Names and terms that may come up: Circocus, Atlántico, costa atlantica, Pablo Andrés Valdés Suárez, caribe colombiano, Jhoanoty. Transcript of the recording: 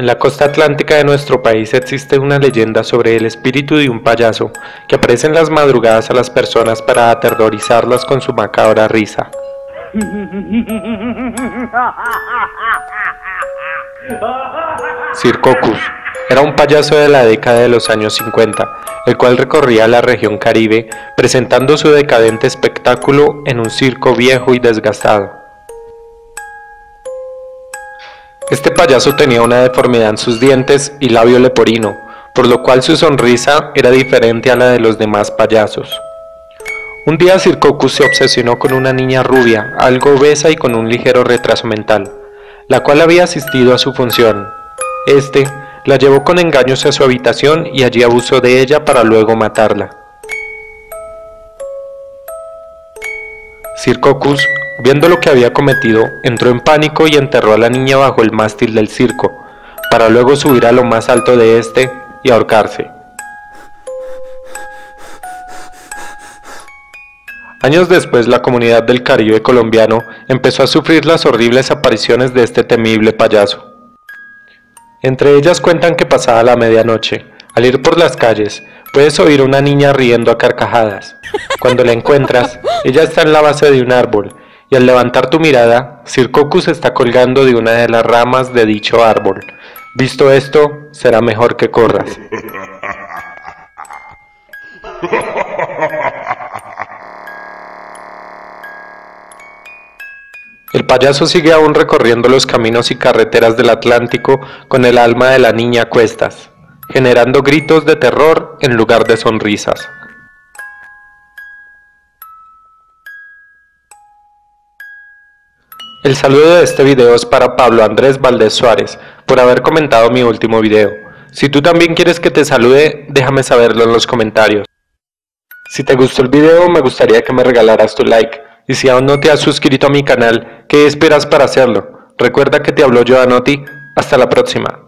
En la costa atlántica de nuestro país existe una leyenda sobre el espíritu de un payaso que aparece en las madrugadas a las personas para aterrorizarlas con su macabra risa. Circocus era un payaso de la década de los años 50, el cual recorría la región Caribe presentando su decadente espectáculo en un circo viejo y desgastado. Este payaso tenía una deformidad en sus dientes y labio leporino, por lo cual su sonrisa era diferente a la de los demás payasos. Un día Circocus se obsesionó con una niña rubia, algo obesa y con un ligero retraso mental, la cual había asistido a su función. Este la llevó con engaños a su habitación y allí abusó de ella para luego matarla. Circocus, viendo lo que había cometido, entró en pánico y enterró a la niña bajo el mástil del circo, para luego subir a lo más alto de este y ahorcarse. Años después, la comunidad del Caribe colombiano empezó a sufrir las horribles apariciones de este temible payaso. Entre ellas cuentan que pasada la medianoche, al ir por las calles, puedes oír a una niña riendo a carcajadas. Cuando la encuentras, ella está en la base de un árbol, y al levantar tu mirada, Circocus está colgando de una de las ramas de dicho árbol. Visto esto, será mejor que corras. El payaso sigue aún recorriendo los caminos y carreteras del Atlántico con el alma de la niña a cuestas, generando gritos de terror en lugar de sonrisas. El saludo de este video es para Pablo Andrés Valdés Suárez por haber comentado mi último video. Si tú también quieres que te salude, déjame saberlo en los comentarios. Si te gustó el video, me gustaría que me regalaras tu like. Y si aún no te has suscrito a mi canal, ¿qué esperas para hacerlo? Recuerda que te habló Jhoanoty. Hasta la próxima.